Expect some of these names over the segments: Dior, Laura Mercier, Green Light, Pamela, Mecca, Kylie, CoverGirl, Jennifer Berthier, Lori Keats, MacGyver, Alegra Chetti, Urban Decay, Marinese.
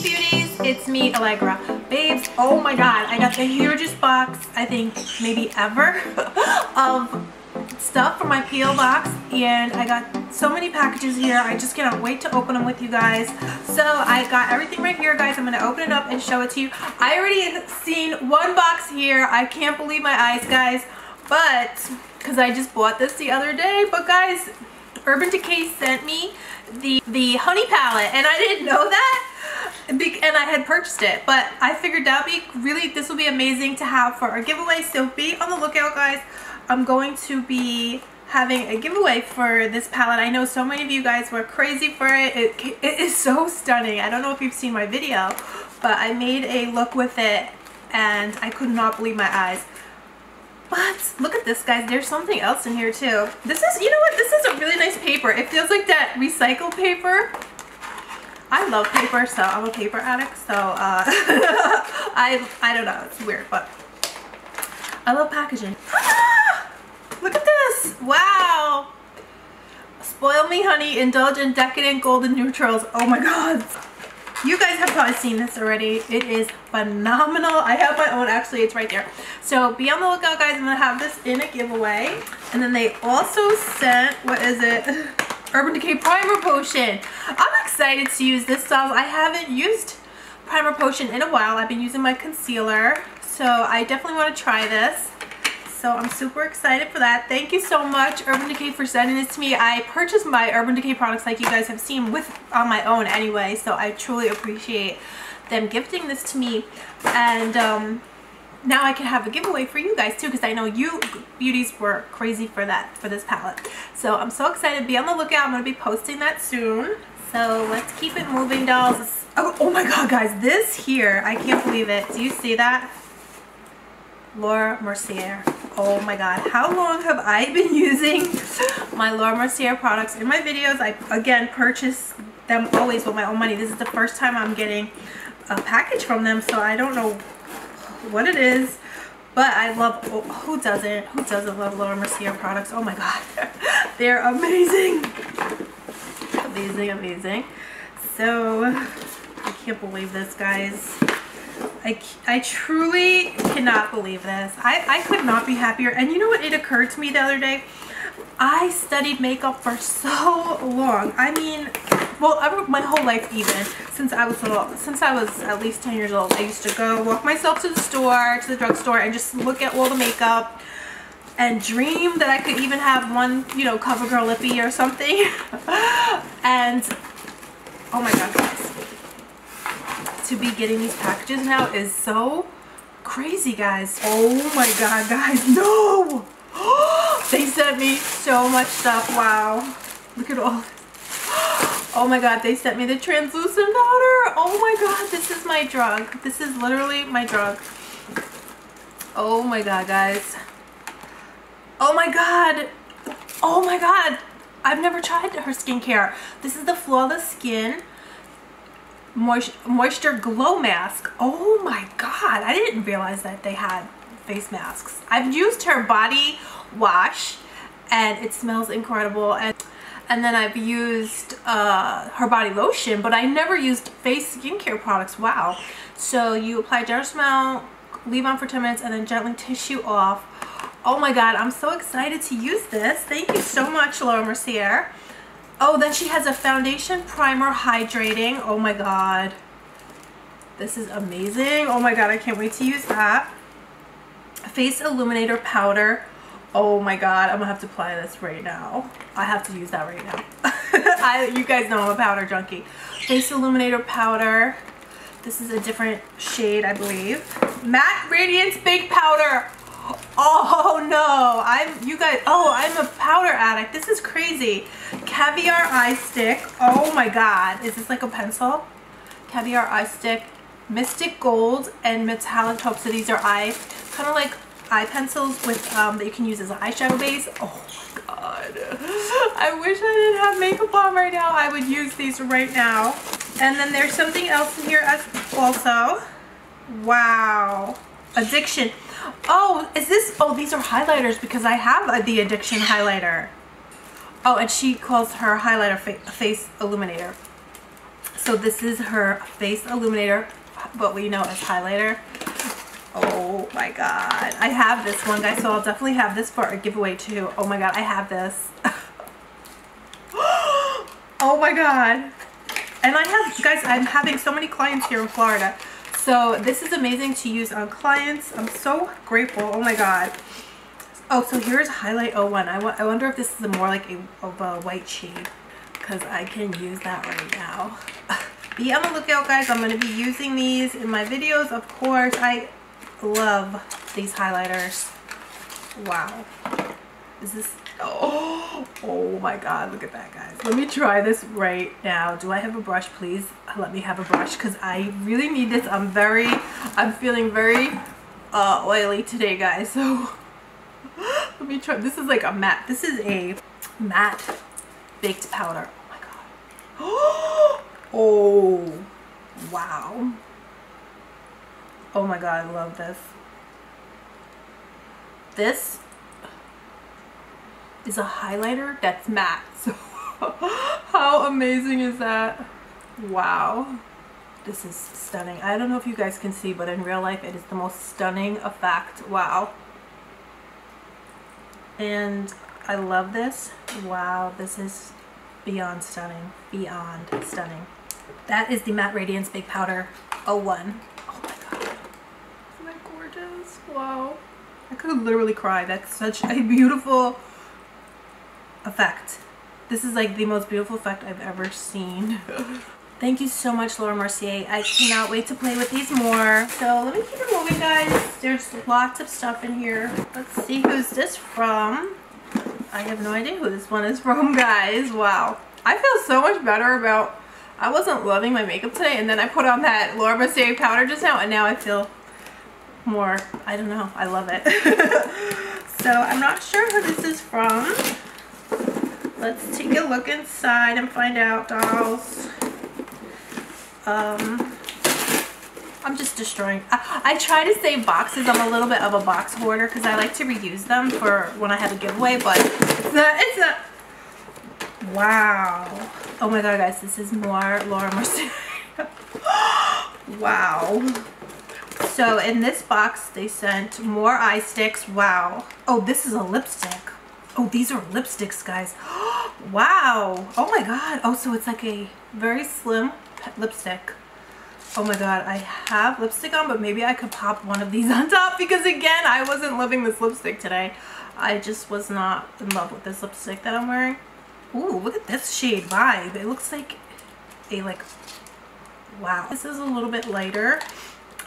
Hey beauties, it's me, Alegra. Babes, oh my god, I got the hugest box, I think maybe ever, of stuff from my P.O. box, and I got so many packages here. I just cannot wait to open them with you guys. So I got everything right here, guys. I'm going to open it up and show it to you. I already have seen one box here. I can't believe my eyes, guys, but because I just bought this the other day. But guys, Urban Decay sent me the honey palette, and I didn't know that. And I had purchased it, but I figured that would be really, this will be amazing to have for our giveaway, so be on the lookout, guys. I'm going to be having a giveaway for this palette. I know so many of you guys were crazy for it. It is so stunning. I don't know if you've seen my video, but I made a look with it and I could not believe my eyes. But look at this, guys. There's something else in here too. This is, you know what, this is a really nice paper. It feels like that recycled paper. I love paper, so I'm a paper addict, so I don't know, it's weird, but I love packaging. Ah, look at this. Wow. Spoil me, honey. Indulge in decadent golden neutrals. Oh my god. You guys have probably seen this already. It is phenomenal. I have my own, actually. It's right there. So be on the lookout, guys. I'm going to have this in a giveaway. And then they also sent, what is it? Urban Decay Primer Potion. I'm excited to use this stuff. I haven't used Primer Potion in a while. I've been using my concealer, so I definitely want to try this. So I'm super excited for that. Thank you so much, Urban Decay, for sending this to me. I purchased my Urban Decay products, like you guys have seen, with on my own anyway, so I truly appreciate them gifting this to me. And now I can have a giveaway for you guys too, because I know you beauties were crazy for that, for this palette. So I'm so excited. Be on the lookout. I'm going to be posting that soon. So let's keep it moving, dolls. Oh my god, guys. This here, I can't believe it. Do you see that? Laura Mercier. Oh my god. How long have I been using my Laura Mercier products in my videos? I, again, purchase them always with my own money. This is the first time I'm getting a package from them, so I don't know what it is, but I love, oh, who doesn't love Laura Mercier products? Oh my god, they're amazing. So I can't believe this, guys. I truly cannot believe this. I could not be happier. And you know what, it occurred to me the other day, I studied makeup for so long. I mean, well, my whole life, even since I was little, since I was at least 10 years old, I used to go walk myself to the store, to the drugstore, and just look at all the makeup and dream that I could even have one, you know, CoverGirl lippy or something. And oh my god, guys, to be getting these packages now is so crazy, guys. Oh my god, guys, no. They sent me so much stuff. Wow, look at all. Oh my god, they sent me the translucent powder. Oh my god, this is my drug. This is literally my drug. Oh my god, guys. Oh my god. Oh my god. I've never tried her skincare. This is the Flawless Skin Moisture Glow Mask. Oh my god. I didn't realize that they had face masks. I've used her body wash and it smells incredible. And then I've used her body lotion, but I never used face skincare products. Wow. So you apply generous amount, leave on for 10 minutes, and then gently tissue off. Oh my god, I'm so excited to use this. Thank you so much, Laura Mercier. Oh, then she has a foundation primer hydrating. Oh my god. This is amazing. Oh my god, I can't wait to use that. A face illuminator powder. Oh my god, I'm gonna have to apply this right now. I have to use that right now. You guys know I'm a powder junkie. Face illuminator powder. This is a different shade, I believe. Matte Radiance Big Powder. Oh no, I'm a powder addict. This is crazy. Caviar Eye Stick. Oh my god, is this like a pencil? Caviar Eye Stick. Mystic Gold and Metallic Taupe. So these are kind of like eye pencils with that you can use as an eyeshadow base. Oh my god, I wish I didn't have makeup on right now. I would use these right now. And then there's something else in here as also. Wow, Addiction. Oh, is this, oh, these are highlighters, because I have the Addiction highlighter. Oh, and she calls her highlighter face illuminator. So this is her face illuminator, what we know as highlighter. Oh my god, I have this one, guys, so I'll definitely have this for a giveaway too. Oh my god, I have this. Oh my god. And I have, guys, I'm having so many clients here in Florida, so this is amazing to use on clients. I'm so grateful. Oh my god. Oh, so here's highlight 01. I wonder if this is a more like a white shade, because I can use that right now. Be on the lookout, guys. I'm going to be using these in my videos, of course. I love these highlighters. Wow. Is this... oh my god, look at that, guys. Let me try this right now. Do I have a brush? Please let me have a brush, because I really need this. I'm feeling very oily today, guys, so let me try. This is like a matte, this is a matte baked powder. Oh my god. Oh wow. Oh my god, I love this. This is a highlighter that's matte. So how amazing is that? Wow, this is stunning. I don't know if you guys can see, but in real life it is the most stunning effect. Wow. And I love this. Wow, this is beyond stunning. Beyond stunning. That is the Matte Radiance Big Powder 01. Oh my god, isn't that gorgeous? Wow, I could literally cry. That's such a beautiful effect. This is like the most beautiful effect I've ever seen. Thank you so much, Laura Mercier. I cannot wait to play with these more. So let me keep it moving, guys. There's lots of stuff in here. Let's see, who's this from? I have no idea who this one is from, guys. Wow. I feel so much better about... I wasn't loving my makeup today, and then I put on that Laura Mercier powder just now, and now I feel more... I don't know. I love it. So I'm not sure who this is from. Let's take a look inside and find out, dolls. I'm just destroying. I try to save boxes. I'm a little bit of a box hoarder because I like to reuse them for when I have a giveaway, but it's a wow. Oh my god, guys, this is more Laura Mercier. Wow. So in this box they sent more eye sticks. Wow. Oh, this is a lipstick. Oh, these are lipsticks, guys. Wow. Oh my god. Oh, so it's like a very slim lipstick. Oh my god, I have lipstick on, but maybe I could pop one of these on top, because again, I wasn't loving this lipstick today. I just was not in love with this lipstick that I'm wearing. Ooh, look at this shade, Vibe. It looks like a, like, wow. This is a little bit lighter.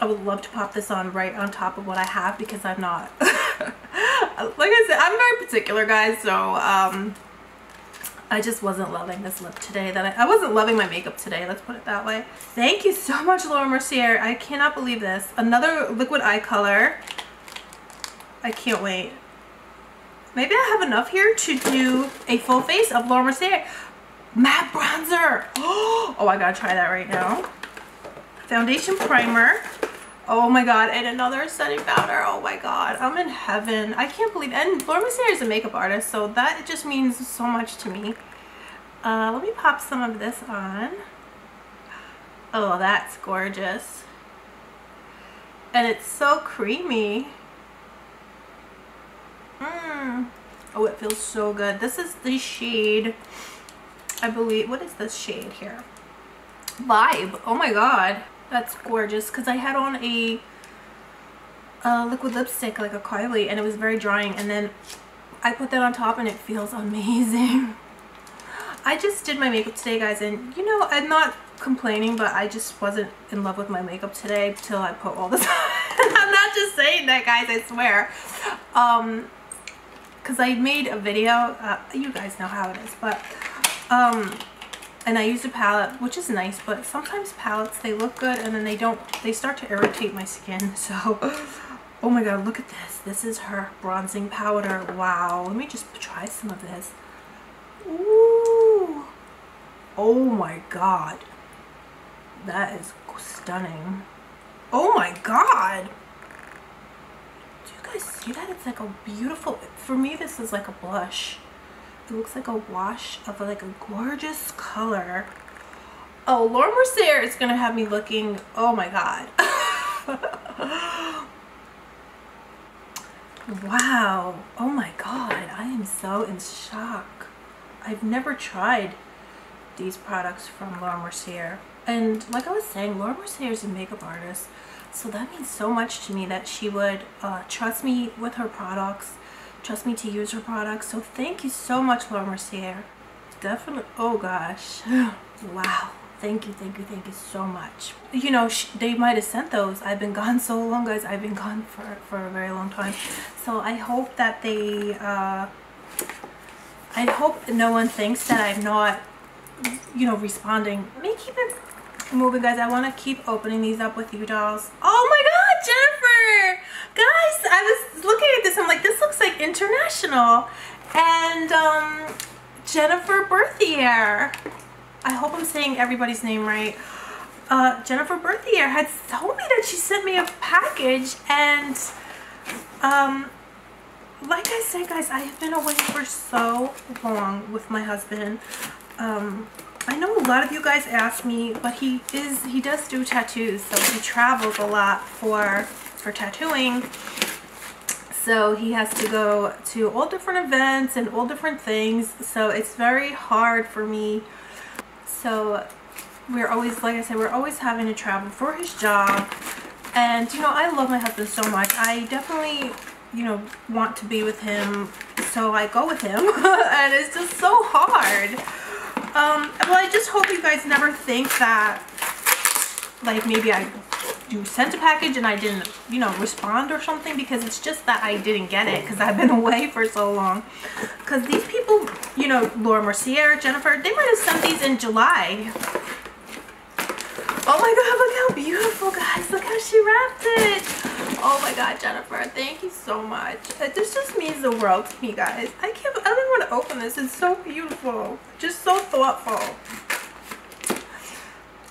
I would love to pop this on right on top of what I have, because I'm not like I said, I'm very particular, guys, so I just wasn't loving this lip today. That I wasn't loving my makeup today, let's put it that way. Thank you so much, Laura Mercier. I cannot believe this. Another liquid eye color. I can't wait. Maybe I have enough here to do a full face of Laura Mercier. Matte bronzer. Oh, I gotta try that right now. Foundation primer. Oh my god, and another setting powder. Oh my god, I'm in heaven. I can't believe it. And Laura Mercier is a makeup artist, so that just means so much to me. Let me pop some of this on. Oh, that's gorgeous. And it's so creamy. Oh, it feels so good. This is the shade, I believe. What is this shade here? Vibe. Oh my god. That's gorgeous, because I had on a liquid lipstick, like a Kylie, and it was very drying, and then I put that on top and it feels amazing. I just did my makeup today, guys, and you know, I'm not complaining, but I just wasn't in love with my makeup today till I put all this on. I'm not just saying that, guys, I swear. Because I made a video, you guys know how it is, but and I used a palette, which is nice, but sometimes palettes, they look good and then they start to irritate my skin. So oh my god, look at this. This is her bronzing powder. Wow, let me just try some of this. Ooh. Oh my god, that is stunning. Oh my god, do you guys see that? It's like a beautiful, for me this is like a blush. It looks like a wash of like a gorgeous color. Oh, Laura Mercier is gonna have me looking, oh my god. Wow, oh my god, I am so in shock. I've never tried these products from Laura Mercier, and like I was saying, Laura Mercier is a makeup artist, so that means so much to me that she would trust me with her products, trust me to use her products. So thank you so much, Laura Mercier. Definitely, oh gosh. Wow, thank you so much. You know, they might have sent those. I've been gone so long, guys. I've been gone for a very long time, so I hope that they I hope no one thinks that I'm not, you know, responding. Let me keep it moving, guys. I want to keep opening these up with you dolls. Oh my god, Jennifer, guys, I was looking at this, I'm like, this looks like international. And Jennifer Berthier, I hope I'm saying everybody's name right. Jennifer Berthier had told me that she sent me a package, and like I said, guys, I have been away for so long with my husband. I know a lot of you guys asked me, but he does do tattoos, so he travels a lot for tattooing. So he has to go to all different events and all different things, so it's very hard for me. So we're always, like I said, we're always having to travel for his job. And you know, I love my husband so much. I definitely, you know, want to be with him, so I go with him. And it's just so hard. Well, I just hope you guys never think that, like, maybe I sent a package and I didn't, you know, respond or something, because it's just that I didn't get it because I've been away for so long. Because these people, you know, Laura Mercier, Jennifer, they might have sent these in July. Oh my god, look how beautiful, guys. Look how she wrapped it. Oh my god, Jennifer, thank you so much. This just means the world to me, guys. I can't, I don't want to open this. It's so beautiful, just so thoughtful,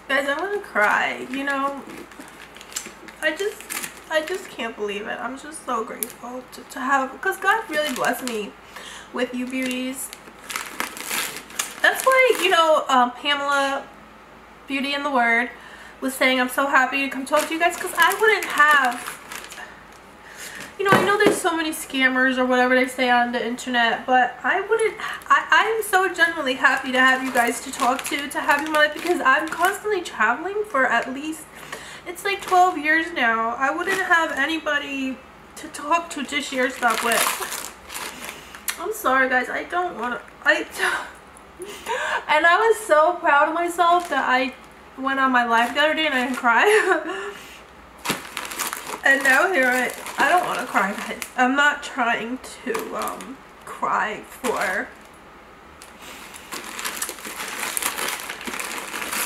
guys. I'm gonna cry, you know. I just can't believe it. I'm just so grateful to have, because God really blessed me with you beauties. That's why, you know, Pamela, Beauty in the Word, was saying, I'm so happy to come talk to you guys, because I wouldn't have, you know, I know there's so many scammers or whatever they say on the internet, but I wouldn't, I'm so genuinely happy to have you guys to talk to have in my life, because I'm constantly traveling for at least, it's like 12 years now. I wouldn't have anybody to talk to to share stuff with. I'm sorry, guys. I don't want to. And I was so proud of myself that I went on my live the other day and I didn't cry. And now here I don't want to cry, guys. I'm not trying to cry for,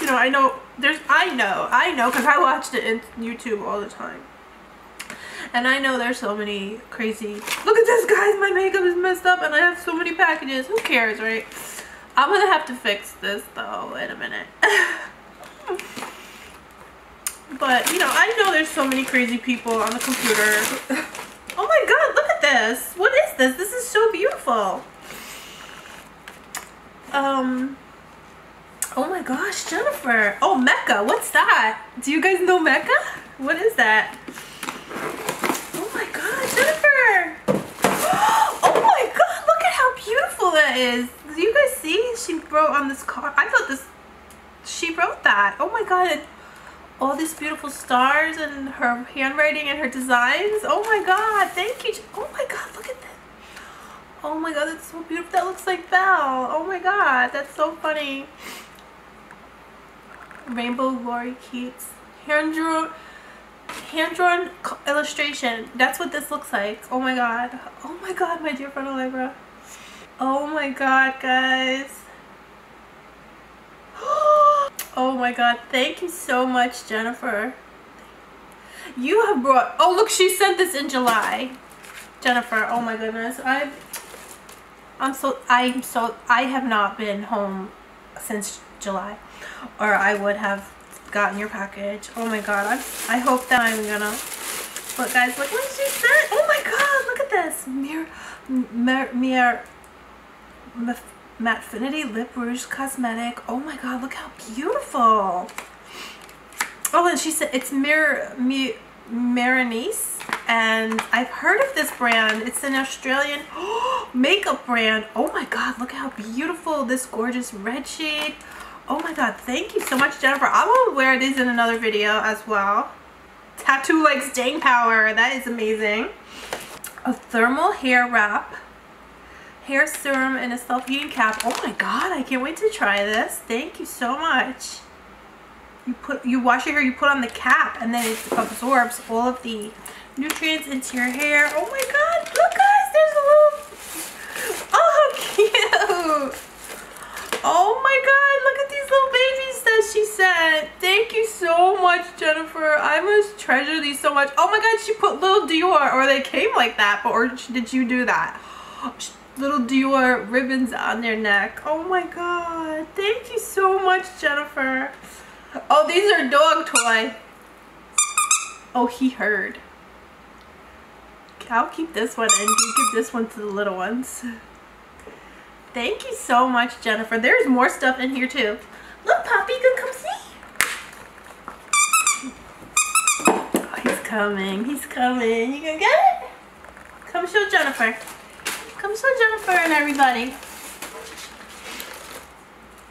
you know, I know. There's, I know, because I watched it in YouTube all the time. And I know there's so many crazy, look at this, guys, my makeup is messed up and I have so many packages. Who cares, right? I'm going to have to fix this, though, in a minute. But, you know, I know there's so many crazy people on the computer. Oh my god, look at this. What is this? This is so beautiful. Oh my gosh, Jennifer. Oh, Mecca. What's that? Do you guys know Mecca? What is that? Oh my god, Jennifer. Oh my god, look at how beautiful that is. Do you guys see? She wrote on this card. I thought this, she wrote that. Oh my god. All these beautiful stars and her handwriting and her designs. Oh my god, thank you. Oh my god, look at that. Oh my god, that's so beautiful. That looks like Belle. Oh my god, that's so funny. Rainbow Lori Keats hand drawn illustration. That's what this looks like. Oh my god. Oh my god, my dear friend Alegra. Oh my god, guys. Oh my god, thank you so much, Jennifer. You have brought, oh look, she sent this in July. Jennifer, oh my goodness. I have not been home since July, or I would have gotten your package. Oh my god, I hope that I'm gonna, but guys, look what she said. Oh my god, look at this. Mirror Matte Finity Lip Rouge Cosmetic. Oh my god, look how beautiful. Oh, and she said it's Marinese, and I've heard of this brand. It's an Australian makeup brand. Oh my god, look how beautiful this gorgeous red shade. Oh my god, thank you so much, Jennifer. I will wear these in another video as well. Tattoo like staying power. That is amazing. A thermal hair wrap, hair serum, and a self-heating cap. Oh my god, I can't wait to try this. Thank you so much. You wash your hair, you put on the cap, and then it absorbs all of the nutrients into your hair. Oh my god, look guys, there's a little... Oh, how cute. Oh my god, look at these little babies that she sent. Thank you so much, Jennifer. I must treasure these so much. Oh my god, she put little Dior, or they came like that, but or did you do that? Little Dior ribbons on their neck. Oh my god, thank you so much, Jennifer. Oh, these are dog toy. Oh, he heard. I'll keep this one and you give this one to the little ones. Thank you so much, Jennifer. There's more stuff in here too. Look, Poppy, you can come see. Oh, he's coming. He's coming. You gonna get it? Come show Jennifer. Come show Jennifer and everybody.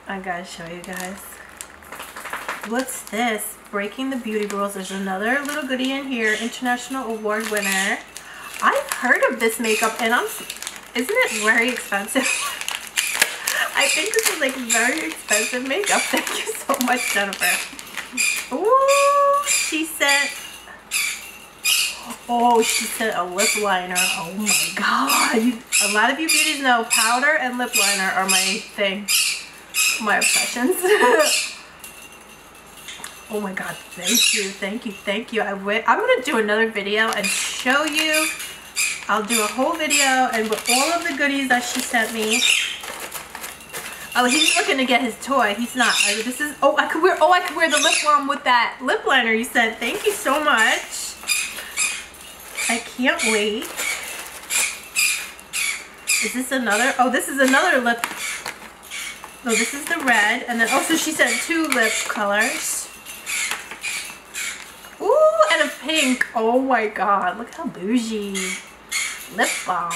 I gotta show you guys. What's this? Breaking the Beauty Rules. There's another little goodie in here. International award winner. I've heard of this makeup, and isn't it very expensive? I think this is like very expensive makeup. Thank you so much, Jennifer. Ooh, she sent... Oh, she sent a lip liner. Oh my god. A lot of you beauties know powder and lip liner are my thing. My obsessions. Oh my god. Thank you. Thank you. Thank you. I'm going to do another video and show you. I'll do a whole video and with all of the goodies that she sent me. Oh, he's looking to get his toy. He's not. This is. Oh, I could wear the lip balm with that lip liner you sent. Thank you so much. I can't wait. Is this another? Oh, this is another lip. Oh, this is the red, and then also she sent two lip colors. Ooh, and a pink. Oh my god! Look how bougie. Lip balm.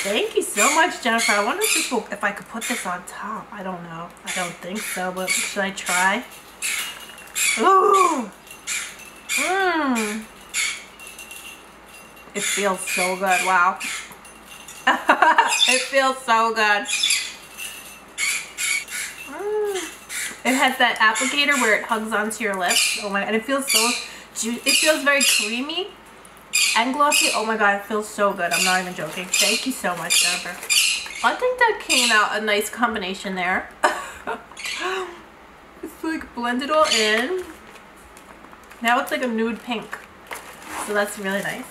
Thank you so much, Jennifer. I wonder if if I could put this on top. I don't know. I don't think so, but should I try? Ooh! Mmm! It feels so good. Wow. It feels so good. Mm. It has that applicator where it hugs onto your lips. Oh my, and it feels so juicy. It feels very creamy. And glossy. Oh my god, it feels so good. I'm not even joking. Thank you so much, Jennifer. I think that came out a nice combination there. It's like blended all in. Now it's like a nude pink. So that's really nice.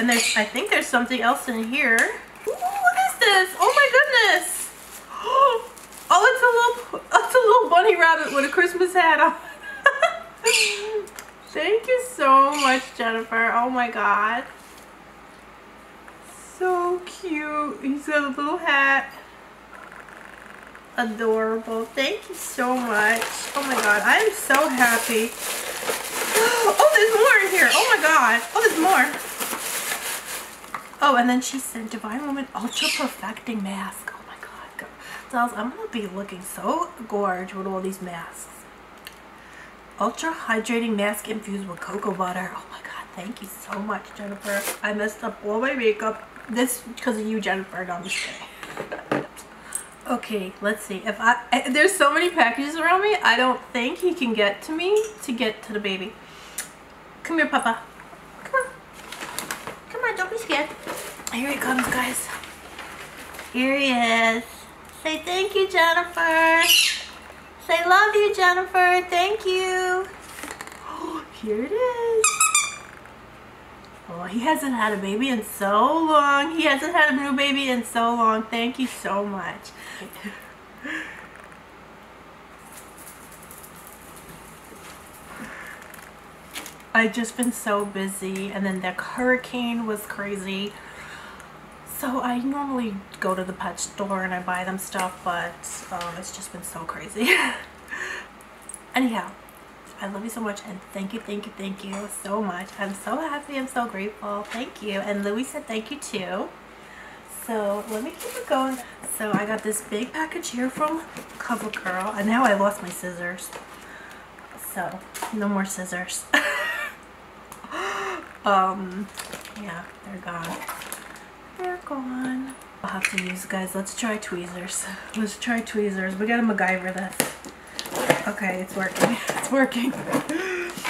And there's, I think there's something else in here. Ooh, what is this? Oh my goodness. Oh, it's a little bunny rabbit with a Christmas hat on. Thank you so much, Jennifer. Oh my god. So cute. He's got a little hat. Adorable. Thank you so much. Oh my god. I am so happy. Oh, there's more in here. Oh my god. Oh, there's more. Oh, and then she sent Divine Woman Ultra Perfecting Mask. Oh my god. Dolls, I'm going to be looking so gorgeous with all these masks. Ultra hydrating mask infused with cocoa butter. Oh my god, thank you so much, Jennifer. I messed up all my makeup. This because of you, Jennifer. No, I'm just kidding. Okay, let's see. If there's so many packages around me, I don't think he can get to me to get to the baby. Come here, Papa. Come on. Come on, don't be scared. Here he comes, guys. Here he is. Say thank you, Jennifer. I love you, Jennifer. Thank you. Oh, here it is. Oh, he hasn't had a baby in so long. He hasn't had a new baby in so long. Thank you so much. I've just been so busy, and then the hurricane was crazy. So I normally go to the pet store and I buy them stuff, but it's just been so crazy. Anyhow, I love you so much, and thank you so much. I'm so happy, I'm so grateful. Thank you. And Louis said thank you too. So let me keep it going. So I got this big package here from CoverGirl, and now I lost my scissors. So no more scissors. Yeah, they're gone. They're gone. I'll have to use, guys. Let's try tweezers. Let's try tweezers. We gotta MacGyver this. Okay, it's working. It's working.